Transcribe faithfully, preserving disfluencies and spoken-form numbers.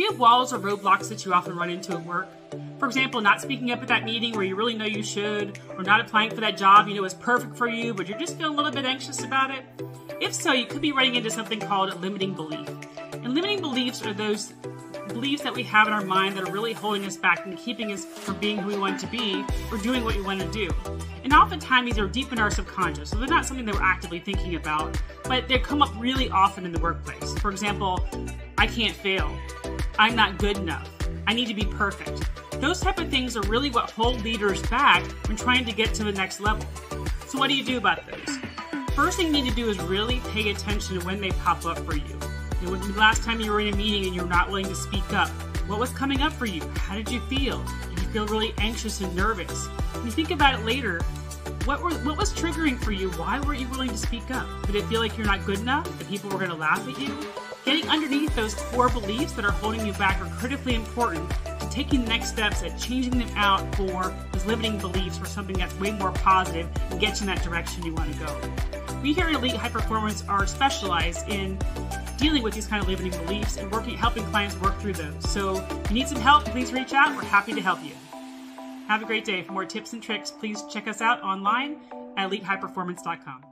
Do you have walls or roadblocks that you often run into at work? For example, not speaking up at that meeting where you really know you should, or not applying for that job you know is perfect for you, but you're just feeling a little bit anxious about it? If so, you could be running into something called limiting belief. And limiting beliefs are those beliefs that we have in our mind that are really holding us back and keeping us from being who we want to be or doing what we want to do. And oftentimes these are deep in our subconscious, so they're not something that we're actively thinking about, but they come up really often in the workplace. For example, I can't fail. I'm not good enough. I need to be perfect. Those type of things are really what hold leaders back when trying to get to the next level. So what do you do about those? First thing you need to do is really pay attention to when they pop up for you. You know, when the last time you were in a meeting and you were not willing to speak up, what was coming up for you? How did you feel? Did you feel really anxious and nervous? When you think about it later, what were, what was triggering for you? Why weren't you willing to speak up? Did it feel like you're not good enough? That people were going to laugh at you? Getting underneath those core beliefs that are holding you back are critically important to taking the next steps at changing them out for those limiting beliefs for something that's way more positive and gets you in that direction you want to go. We here at Elite High Performance are specialized in dealing with these kind of limiting beliefs and working, helping clients work through those. So if you need some help, please reach out. We're happy to help you. Have a great day. For more tips and tricks, please check us out online at Elite High Performance dot com.